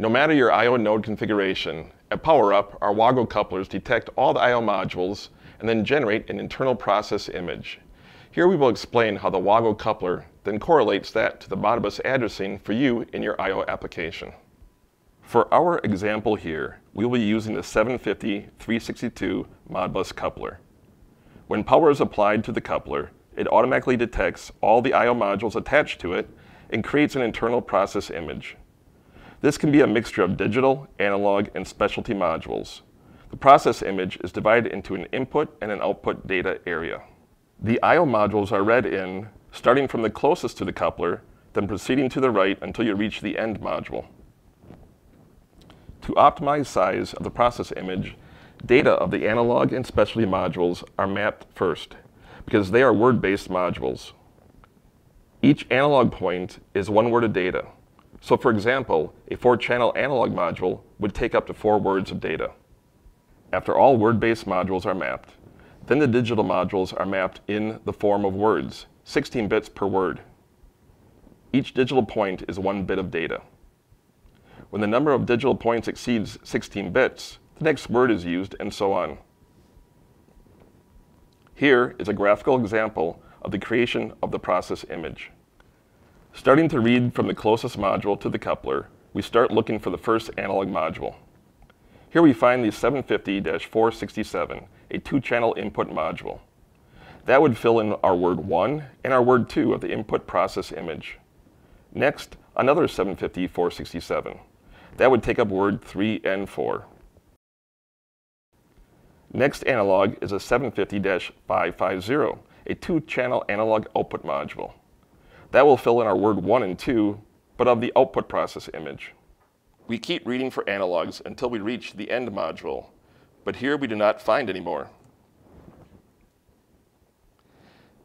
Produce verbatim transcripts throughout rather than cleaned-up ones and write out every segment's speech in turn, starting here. No matter your I O node configuration, at power-up, our WAGO couplers detect all the I O modules and then generate an internal process image. Here we will explain how the WAGO coupler then correlates that to the Modbus addressing for you in your I O application. For our example here, we will be using the seven fifty three sixty-two Modbus coupler. When power is applied to the coupler, it automatically detects all the I O modules attached to it and creates an internal process image. This can be a mixture of digital, analog, and specialty modules. The process image is divided into an input and an output data area. The I O modules are read in, starting from the closest to the coupler, then proceeding to the right until you reach the end module. To optimize size of the process image, data of the analog and specialty modules are mapped first, because they are word-based modules. Each analog point is one word of data. So for example, a four channel analog module would take up to four words of data. After all word-based modules are mapped, then the digital modules are mapped in the form of words, sixteen bits per word. Each digital point is one bit of data. When the number of digital points exceeds sixteen bits, the next word is used and so on. Here is a graphical example of the creation of the process image. Starting to read from the closest module to the coupler, we start looking for the first analog module. Here we find the seven fifty dash four sixty-seven, a two channel input module. That would fill in our word one and our word two of the input process image. Next, another seven fifty dash four sixty-seven. That would take up word three and four. Next analog is a seven fifty dash five fifty, a two channel analog output module. That will fill in our word one and two, but of the output process image. We keep reading for analogs until we reach the end module, but here we do not find any more.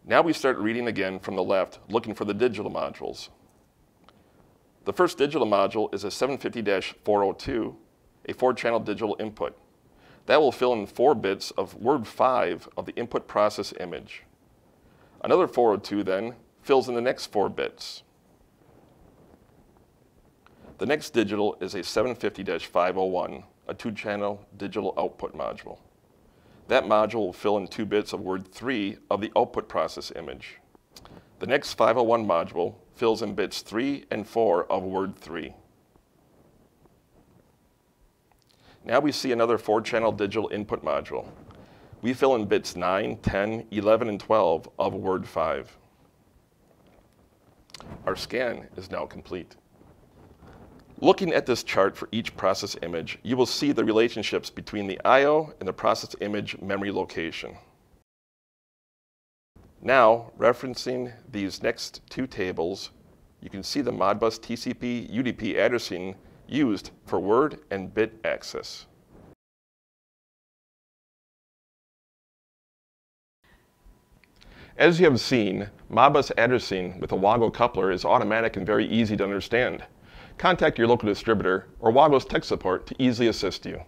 Now we start reading again from the left, looking for the digital modules. The first digital module is a seven fifty dash four oh two, a four channel digital input. That will fill in four bits of word five of the input process image. Another four oh two then fills in the next four bits. The next digital is a seven fifty dash five oh one, a two channel digital output module. That module will fill in two bits of word three of the output process image. The next five oh one module fills in bits three and four of word three. Now we see another four channel digital input module. We fill in bits nine, ten, eleven, and twelve of word five. Our scan is now complete. Looking at this chart for each process image, you will see the relationships between the I O and the process image memory location. Now, referencing these next two tables, you can see the Modbus T C P U D P addressing used for word and bit access. As you have seen, Modbus addressing with a WAGO coupler is automatic and very easy to understand. Contact your local distributor or WAGO's tech support to easily assist you.